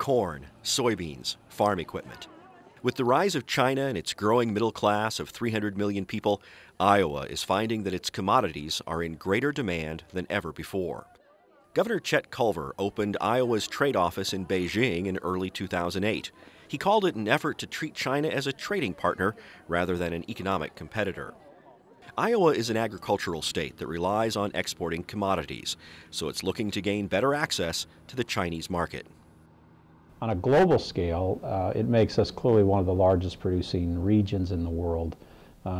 corn, soybeans, farm equipment. With the rise of China and its growing middle class of 300 million people, Iowa is finding that its commodities are in greater demand than ever before. Governor Chet Culver opened Iowa's trade office in Beijing in early 2008. He called it an effort to treat China as a trading partner rather than an economic competitor. Iowa is an agricultural state that relies on exporting commodities, so it's looking to gain better access to the Chinese market. On a global scale, it makes us clearly one of the largest producing regions in the world,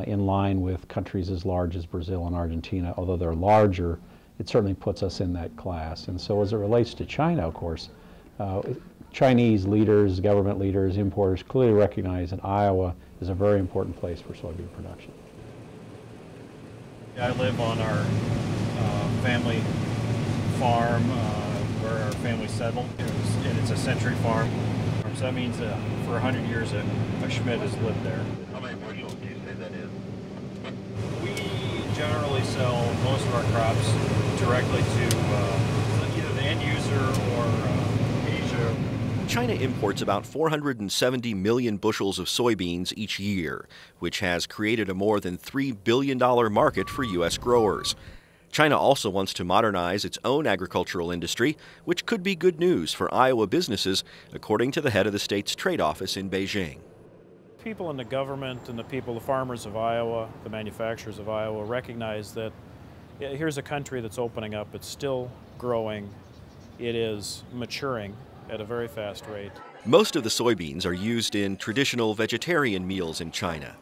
in line with countries as large as Brazil and Argentina. Although they're larger, it certainly puts us in that class. And so as it relates to China, of course, Chinese leaders, government leaders, importers clearly recognize that Iowa is a very important place for soybean production. I live on our family farm where our family settled, and it's a century farm. So that means for 100 years a Schmidt has lived there. How many bushels do you say that is? We generally sell most of our crops directly to either the end user or Asia. China imports about 470 million bushels of soybeans each year, which has created a more than $3 billion market for U.S. growers. China also wants to modernize its own agricultural industry, which could be good news for Iowa businesses, according to the head of the state's trade office in Beijing. People in the government and the people, the farmers of Iowa, the manufacturers of Iowa, recognize that here's a country that's opening up, it's still growing, it is maturing at a very fast rate. Most of the soybeans are used in traditional vegetarian meals in China.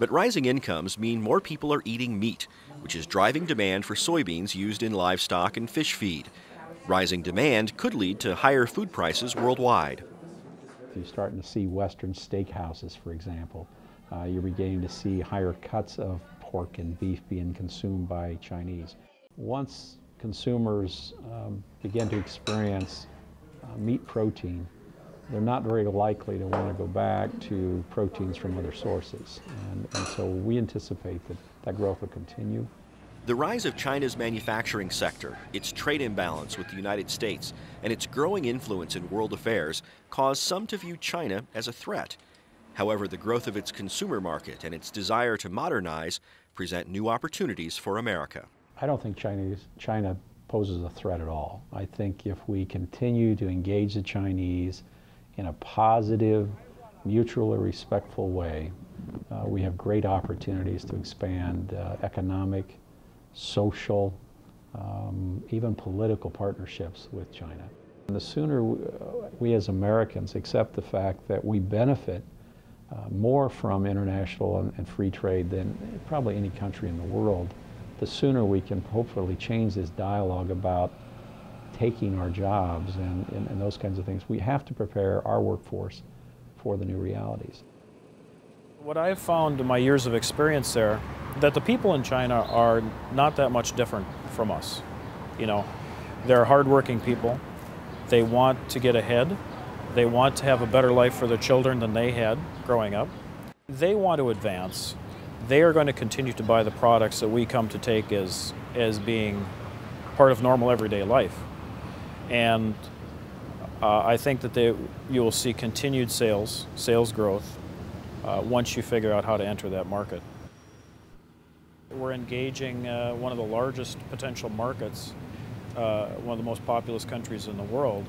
But rising incomes mean more people are eating meat, which is driving demand for soybeans used in livestock and fish feed. Rising demand could lead to higher food prices worldwide. You're starting to see Western steakhouses, for example. You're beginning to see higher cuts of pork and beef being consumed by Chinese. Once consumers begin to experience meat protein, they're not very likely to want to go back to proteins from other sources. And so we anticipate that growth will continue. The rise of China's manufacturing sector, its trade imbalance with the United States, and its growing influence in world affairs caused some to view China as a threat. However, the growth of its consumer market and its desire to modernize present new opportunities for America. I don't think China poses a threat at all. I think if we continue to engage the Chinese in a positive, mutually respectful way, we have great opportunities to expand economic, social, even political partnerships with China. And the sooner we as Americans accept the fact that we benefit more from international and free trade than probably any country in the world, the sooner we can hopefully change this dialogue about taking our jobs and those kinds of things. We have to prepare our workforce for the new realities. What I've found in my years of experience there, that the people in China are not that much different from us. You know, they're hardworking people. They want to get ahead. They want to have a better life for their children than they had growing up. They want to advance. They are going to continue to buy the products that we come to take as being part of normal everyday life. And I think that you will see continued sales growth, once you figure out how to enter that market. We're engaging one of the largest potential markets, one of the most populous countries in the world.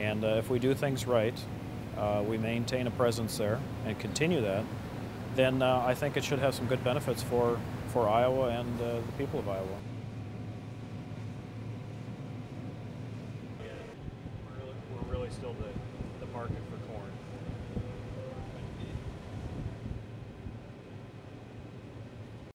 And if we do things right, we maintain a presence there and continue that, then I think it should have some good benefits for Iowa and the people of Iowa. We're really still the market.